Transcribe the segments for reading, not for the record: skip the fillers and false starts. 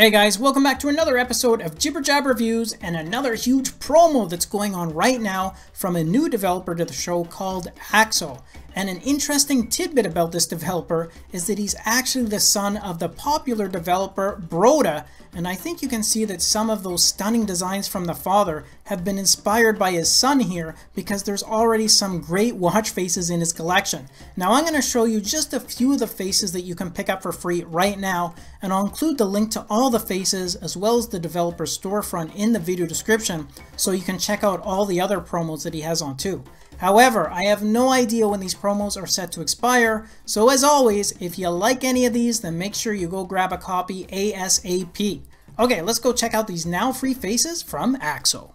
Hey guys, welcome back to another episode of Jibber Jab Reviews and another huge promo that's going on right now from a new developer to the show called AXXO. And an interesting tidbit about this developer is that he's actually the son of the popular developer Broda, and I think you can see that some of those stunning designs from the father have been inspired by his son here because there's already some great watch faces in his collection. Now I'm going to show you just a few of the faces that you can pick up for free right now, and I'll include the link to all the faces as well as the developer's storefront in the video description so you can check out all the other promos that he has on too. However, I have no idea when these promos are set to expire, so as always, if you like any of these, then make sure you go grab a copy ASAP. Okay, let's go check out these now free faces from AXXO.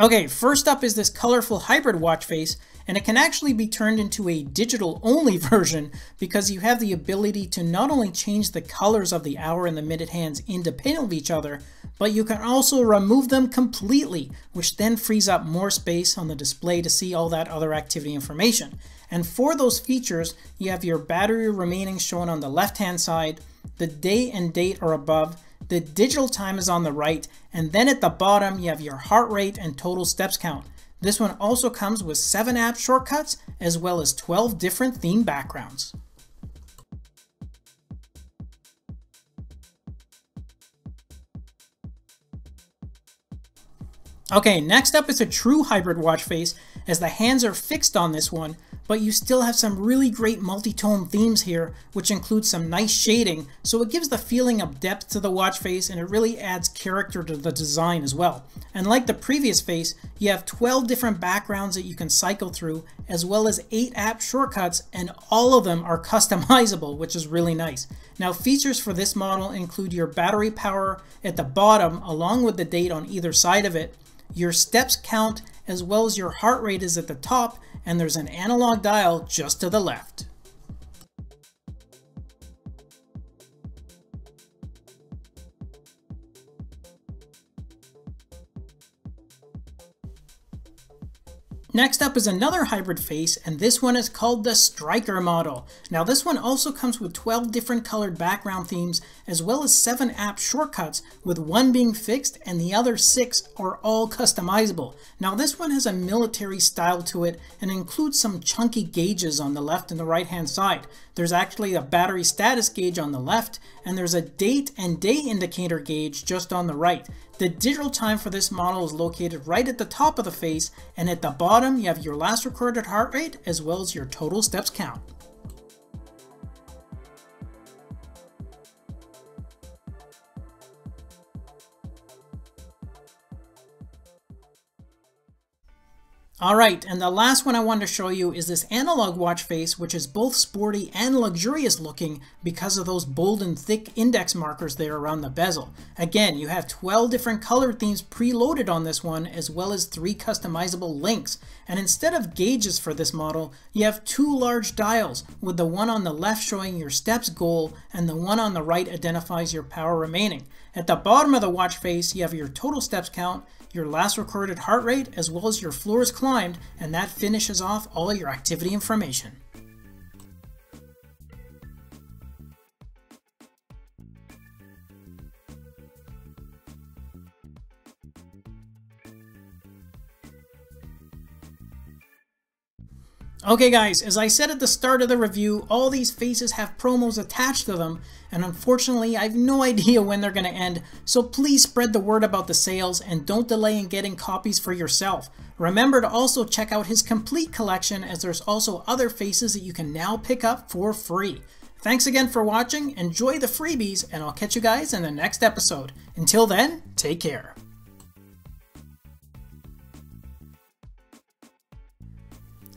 Okay, first up is this colorful hybrid watch face, and it can actually be turned into a digital-only version because you have the ability to not only change the colors of the hour and the minute hands independent of each other, but you can also remove them completely, which then frees up more space on the display to see all that other activity information. And for those features, you have your battery remaining shown on the left-hand side, the day and date are above, the digital time is on the right, and then at the bottom you have your heart rate and total steps count. This one also comes with 7 app shortcuts as well as 12 different theme backgrounds. Okay, next up is a true hybrid watch face, as the hands are fixed on this one, but you still have some really great multi-tone themes here, which includes some nice shading, so it gives the feeling of depth to the watch face and it really adds character to the design as well. And like the previous face, you have 12 different backgrounds that you can cycle through, as well as 8 app shortcuts, and all of them are customizable, which is really nice. Now, features for this model include your battery power at the bottom, along with the date on either side of it, your steps count, as well as your heart rate is at the top, and there's an analog dial just to the left. Next up is another hybrid face, and this one is called the Striker model. Now this one also comes with 12 different colored background themes as well as 7 app shortcuts, with one being fixed and the other 6 are all customizable. Now this one has a military style to it and includes some chunky gauges on the left and the right hand side. There's actually a battery status gauge on the left, and there's a date and day indicator gauge just on the right. The digital time for this model is located right at the top of the face, and at the bottom you have your last recorded heart rate as well as your total steps count. Alright, and the last one I wanted to show you is this analog watch face, which is both sporty and luxurious looking because of those bold and thick index markers there around the bezel. Again, you have 12 different color themes preloaded on this one, as well as 3 customizable links. And instead of gauges for this model, you have 2 large dials, with the one on the left showing your steps goal, and the one on the right identifies your power remaining. At the bottom of the watch face, you have your total steps count, your last recorded heart rate, as well as your floors climbed, and that finishes off all of your activity information. Okay guys, as I said at the start of the review, all these faces have promos attached to them, and unfortunately I have no idea when they're going to end, so please spread the word about the sales and don't delay in getting copies for yourself. Remember to also check out his complete collection, as there's also other faces that you can now pick up for free. Thanks again for watching, enjoy the freebies, and I'll catch you guys in the next episode. Until then, take care.